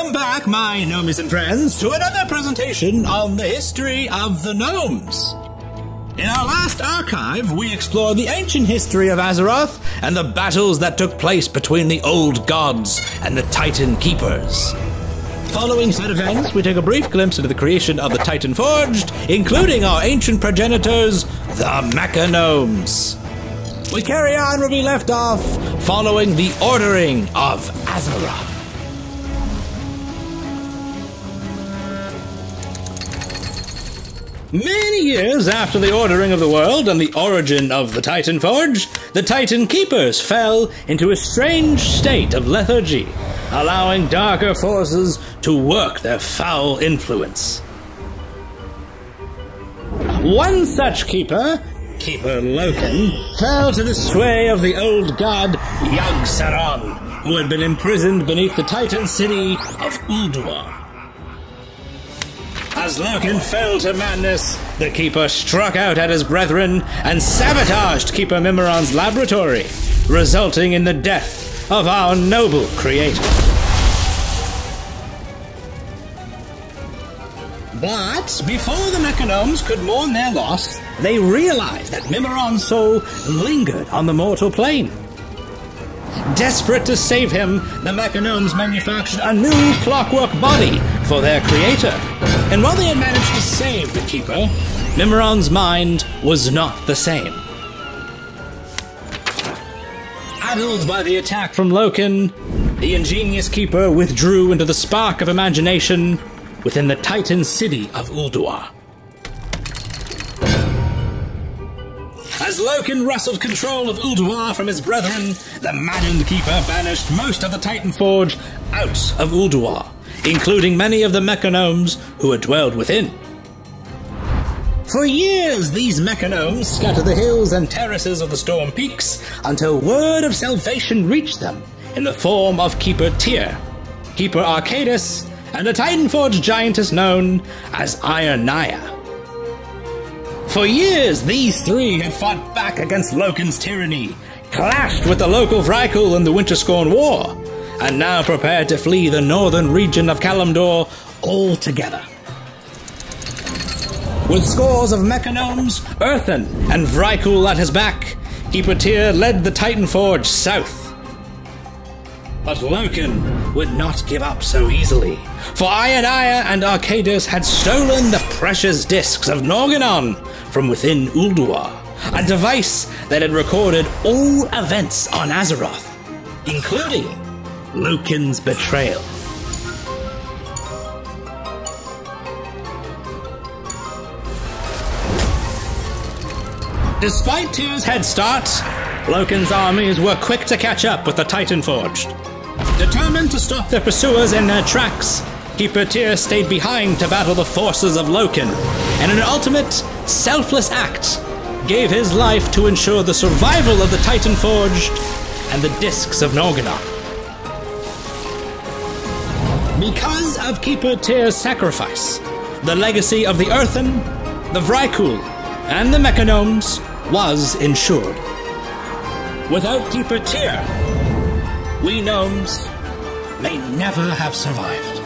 Welcome back, my gnomies and friends, to another presentation on the history of the gnomes. In our last archive, we explored the ancient history of Azeroth and the battles that took place between the old gods and the Titan Keepers. Following said events, we take a brief glimpse into the creation of the Titan Forged, including our ancient progenitors, the Mechagnomes. We carry on where we left off, following the ordering of Azeroth. Many years after the ordering of the world and the origin of the Titan Forge, the Titan Keepers fell into a strange state of lethargy, allowing darker forces to work their foul influence. One such keeper, Keeper Loken, fell to the sway of the old god Yogg-Saron, who had been imprisoned beneath the Titan city of Ulduar. As Loken fell to madness, the Keeper struck out at his brethren and sabotaged Keeper Mimiron's laboratory, resulting in the death of our noble creator. But before the Mechagnomes could mourn their loss, they realized that Mimiron's soul lingered on the mortal plane. Desperate to save him, the Mechagnomes manufactured a new clockwork body for their creator. And while they had managed to save the Keeper, Mimiron's mind was not the same. Addled by the attack from Loken, the ingenious Keeper withdrew into the spark of imagination within the Titan city of Ulduar. As Loken wrestled control of Ulduar from his brethren, the maddened Keeper banished most of the Titan Forge out of Ulduar, including many of the Mechagnomes who had dwelled within. For years, these Mechagnomes scattered the hills and terraces of the Storm Peaks until word of salvation reached them in the form of Keeper Tyr, Keeper Archaedas, and a Titan Forge giantess known as Iron Naya. For years, these three had fought back against Loken's tyranny, clashed with the local Vrykul in the Winterscorn War, and now prepared to flee the northern region of Kalimdor altogether. With scores of Mechagnomes, Earthen, and Vrykul at his back, Keeper Tyr led the Titan Forge south. But Loken would not give up so easily, for Iron Naya and Archaedas had stolen the precious Disks of Norgannon from within Ulduar, a device that had recorded all events on Azeroth, including Loken's betrayal. Despite Tyr's head start, Loken's armies were quick to catch up with the Titan Forged. Determined to stop their pursuers in their tracks, Keeper Tyr stayed behind to battle the forces of Loken, and in an ultimate, selfless act, gave his life to ensure the survival of the Titan Forged and the Disks of Norgannon. Because of Keeper Tyr's sacrifice, the legacy of the Earthen, the Vrykul, and the Mechagnomes was ensured. Without Keeper Tyr, we gnomes may never have survived.